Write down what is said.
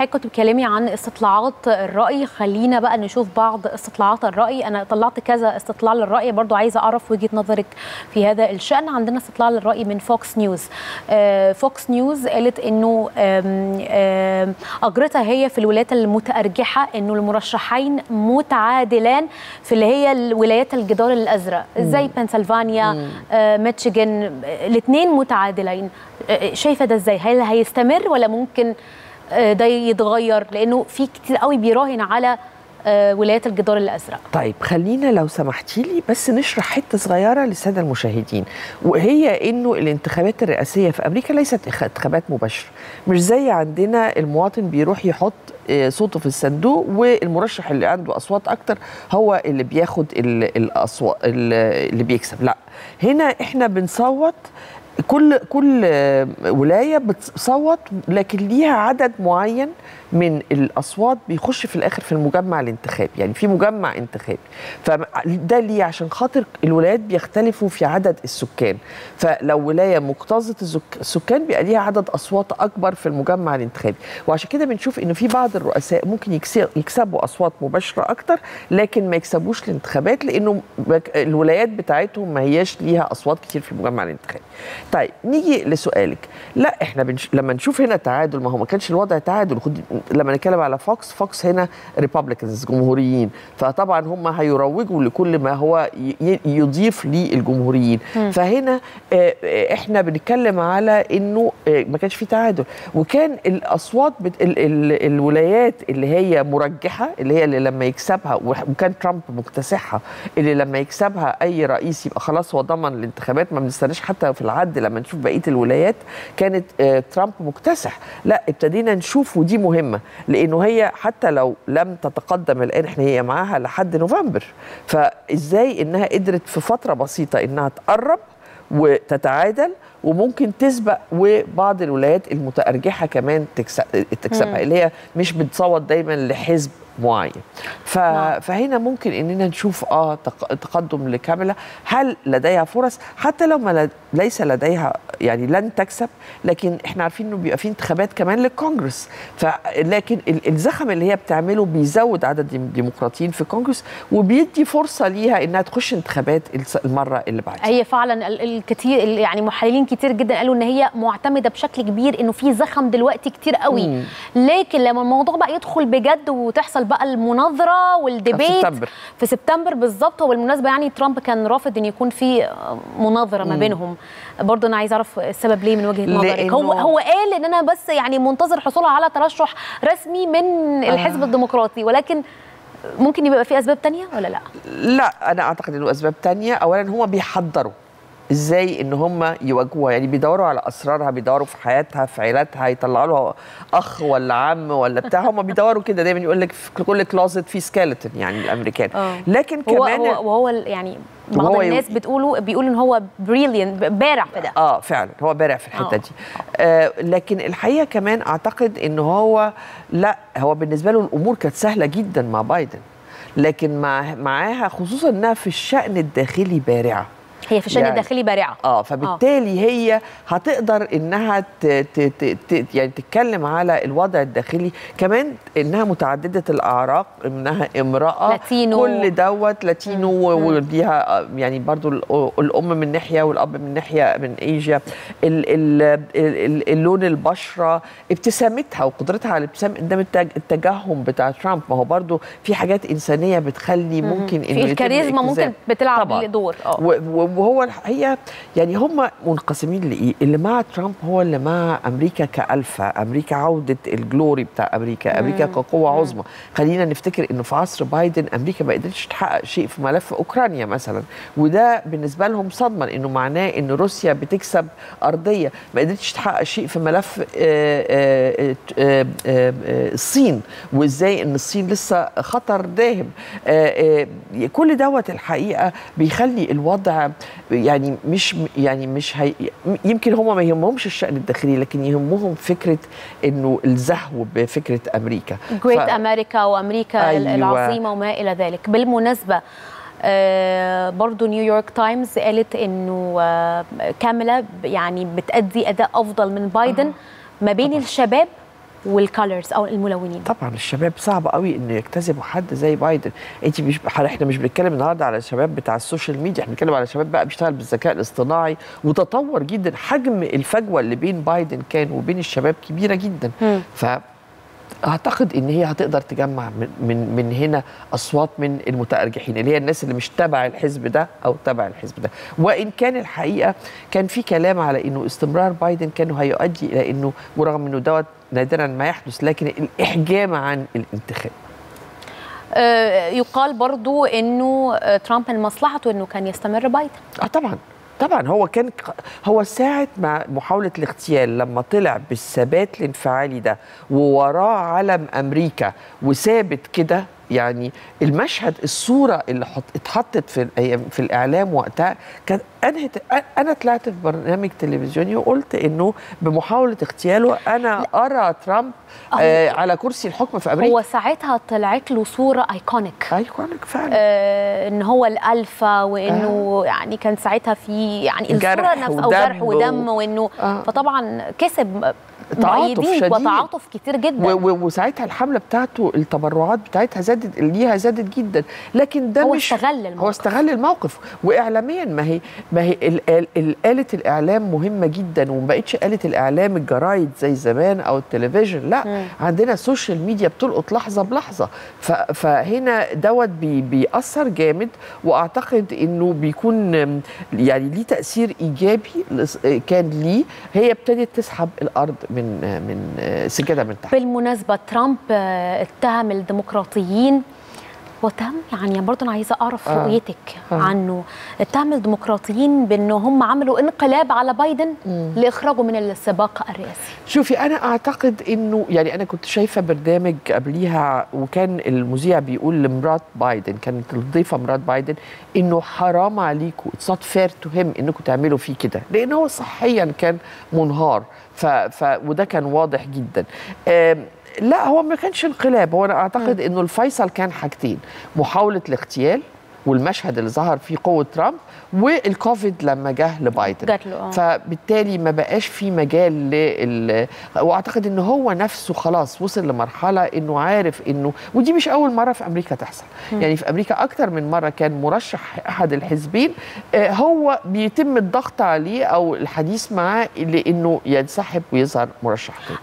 حضرتك كنت بتكلمي عن استطلاعات الرأي، خلينا بقى نشوف بعض استطلاعات الرأي. أنا طلعت كذا استطلاع للرأي، برضو عايزة أعرف وجهة نظرك في هذا الشأن. عندنا استطلاع للرأي من فوكس نيوز. فوكس نيوز قالت إنه أجرتها هي في الولايات المتأرجحة إنه المرشحين متعادلان في اللي هي الولايات الجدار الأزرق زي بنسلفانيا، ميشيغان، الاثنين متعادلين. شايفة ده إزاي؟ هل هيستمر ولا ممكن ده يتغير، لأنه في كتير قوي بيراهن على ولايات الجدار الأزرق؟ طيب خلينا لو سمحتي لي بس نشرح حتة صغيرة للسادة المشاهدين، وهي إنه الانتخابات الرئاسية في أمريكا ليست انتخابات مباشرة، مش زي عندنا المواطن بيروح يحط صوته في الصندوق والمرشح اللي عنده أصوات أكتر هو اللي بياخد الأصوات اللي بيكسب. لا، هنا إحنا بنصوت، كل ولاية بتصوت لكن ليها عدد معين من الأصوات بيخش في الآخر في المجمع الانتخابي، يعني في مجمع انتخابي. فده ليه؟ عشان خاطر الولايات بيختلفوا في عدد السكان، فلو ولاية مكتظة السكان بيبقى ليها عدد أصوات أكبر في المجمع الانتخابي، وعشان كده بنشوف إنه في بعض الرؤساء ممكن يكسبوا أصوات مباشرة أكتر لكن ما يكسبوش الانتخابات، لأنه الولايات بتاعتهم ما هياش ليها أصوات كتير في المجمع الانتخابي. طيب نيجي لسؤالك. لا، احنا لما نشوف هنا تعادل، ما هو ما كانش الوضع تعادل. لما نتكلم على فوكس هنا ريبابليكنز جمهوريين، فطبعا هم هيروجوا لكل ما هو يضيف للجمهوريين، فهنا احنا بنتكلم على انه ما كانش في تعادل، وكان الاصوات الولايات اللي هي مرجحه، اللي لما يكسبها، وكان ترامب مكتسحها، اللي لما يكسبها اي رئيس يبقى خلاص هو ضمن الانتخابات، ما بنستناش حتى في العد. لما نشوف بقيه الولايات كانت ترامب مكتسح، لا ابتدينا نشوف، ودي مهمه لانه هي حتى لو لم تتقدم الان احنا هي معاها لحد نوفمبر، فازاي انها قدرت في فتره بسيطه انها تقرب وتتعادل وممكن تسبق، وبعض الولايات المتأرجحة كمان تكسبها اللي هي مش بتصوت دايما لحزب معين. فهنا ممكن اننا نشوف تقدم لكاملة. هل لديها فرص؟ حتى لو ما ليس لديها، يعني لن تكسب، لكن احنا عارفين انه بيبقى في انتخابات كمان للكونجرس، لكن الزخم اللي هي بتعمله بيزود عدد الديمقراطيين في الكونجرس وبيدي فرصة ليها انها تخش انتخابات المرة اللي بعدها. هي فعلا الكثير، يعني محللين كتير جدا قالوا ان هي معتمده بشكل كبير، انه في زخم دلوقتي كتير قوي. لكن لما الموضوع بقى يدخل بجد وتحصل بقى المناظره والديبيت في سبتمبر بالظبط. وبالمناسبه يعني ترامب كان رافض ان يكون في مناظره ما بينهم، برضه انا عايز اعرف السبب ليه من وجهه نظرك. هو قال ان انا بس يعني منتظر حصوله على ترشح رسمي من الحزب الديمقراطي، ولكن ممكن يبقى في اسباب تانية ولا لا؟ لا، انا اعتقد انه اسباب تانية. اولا هو بيحضروا ازاي ان هم يواجهوها، يعني بيدوروا على اسرارها، بيدوروا في حياتها، في عيلتها، يطلعوا لها اخ ولا عم ولا بتاع. هم بيدوروا كده دايما، يقول لك في كل كلازت في سكيلتون، يعني الامريكان. لكن كمان هو يعني بعض الناس بيقولوا ان هو بريليانت، بارع في ده. فعلا هو بارع في الحته دي. لكن الحقيقه كمان اعتقد ان هو، لا، هو بالنسبه له الامور كانت سهله جدا مع بايدن، لكن معاها خصوصا انها في الشان الداخلي بارعه. هي في الشأن الداخلي بارعه. فبالتالي هي هتقدر انها يعني تتكلم على الوضع الداخلي، كمان انها متعدده الاعراق، انها امراه، لاتينو، كل دوت لاتينو، وليها يعني برضو الام من ناحيه والاب من ناحيه، من ايجيا، اللون البشره، ابتسامتها وقدرتها على الابتسام قدام التجهم بتاع ترامب. ما هو برضو في حاجات انسانيه بتخلي ممكن ان الكاريزما ممكن بتلعب دور. هي يعني هم منقسمين لايه؟ اللي مع ترامب هو اللي مع امريكا كالفا، امريكا عوده الجلوري بتاع امريكا، امريكا كقوه عظمى. خلينا نفتكر انه في عصر بايدن امريكا ما قدرتش تحقق شيء في ملف اوكرانيا مثلا، وده بالنسبه لهم صدمه، لانه معناه ان روسيا بتكسب ارضيه، ما قدرتش تحقق شيء في ملف الصين، وازاي ان الصين لسه خطر داهم. كل دوت الحقيقه بيخلي الوضع يعني مش يمكن هم ما يهمهمش الشأن الداخلي، لكن يهمهم فكرة انه الزهو بفكرة امريكا، جريت امريكا، وامريكا العظيمة وما الى ذلك. بالمناسبة برضو نيويورك تايمز قالت انه كاملا يعني بتأدي اداء افضل من بايدن ما بين الشباب والكالرز او الملونين. طبعا الشباب صعب قوي انه يجتذبوا حد زي بايدن. انت مش احنا مش بنتكلم النهارده على شباب بتاع السوشيال ميديا، احنا بنتكلم على شباب بقى بيشتغل بالذكاء الاصطناعي وتطور جدا. حجم الفجوه اللي بين بايدن كان وبين الشباب كبيره جدا. فاعتقد ان هي هتقدر تجمع من هنا اصوات من المتارجحين اللي هي الناس اللي مش تبع الحزب ده او تبع الحزب ده. وان كان الحقيقه كان في كلام على انه استمرار بايدن كان هيؤدي الى انه، ورغم انه دوت نادرا ما يحدث، لكن الإحجام عن الانتخاب. يقال برضو أنه ترامب لمصلحته أنه كان يستمر بايدن. طبعا هو ساعة ما محاولة الاغتيال لما طلع بالثبات الانفعالي ده ووراه علم أمريكا وثابت كده، يعني المشهد الصورة اللي اتحطت في الإعلام وقتها كانت انهت. انا طلعت في برنامج تلفزيوني وقلت انه بمحاوله اغتياله انا ارى ترامب على كرسي الحكم في امريكا. هو ساعتها طلعت له صوره ايكونيك فعلا، ان هو الالفا، وانه يعني كان ساعتها في يعني الصوره نفسها وجرح ودم، وانه فطبعا كسب معايدين وتعاطف كتير جدا، وساعتها الحمله بتاعته التبرعات بتاعتها زادت جدا. لكن ده مش هو استغل الموقف. واعلاميا ما هي آلة الإعلام مهمة جدا، وما بقتش آلة الإعلام الجرايد زي زمان أو التلفزيون، لا عندنا السوشيال ميديا بتلقط لحظة بلحظة. فهنا دوت بيأثر جامد، وأعتقد إنه بيكون يعني ليه تأثير إيجابي كان ليه. هي ابتدت تسحب الأرض من سجادة من تحت. بالمناسبة ترامب اتهم الديمقراطيين، واتهم يعني برضه انا عايزه اعرف رؤيتك عنه. اتهم الديمقراطيين بان هم عملوا انقلاب على بايدن لاخراجه من السباق الرئاسي. شوفي، انا اعتقد انه يعني انا كنت شايفه برنامج قبليها وكان المذيع بيقول لمرات بايدن، كانت الضيفه مرات بايدن، انه حرام عليكم، اتس نوت فير تو هيم انكم تعملوا فيه كده، لان هو صحيا كان منهار. وده كان واضح جدا. لا، هو ما كانش انقلاب. هو انا اعتقد انه الفيصل كان حاجتين: محاولة الاغتيال والمشهد اللي ظهر فيه قوة ترامب، والكوفيد لما جه لبايدن جات له. فبالتالي ما بقاش في مجال واعتقد ان هو نفسه خلاص وصل لمرحلة انه عارف انه، ودي مش اول مرة في امريكا تحصل. يعني في امريكا اكتر من مرة كان مرشح احد الحزبين هو بيتم الضغط عليه او الحديث معاه لانه ينسحب ويظهر مرشح تاني.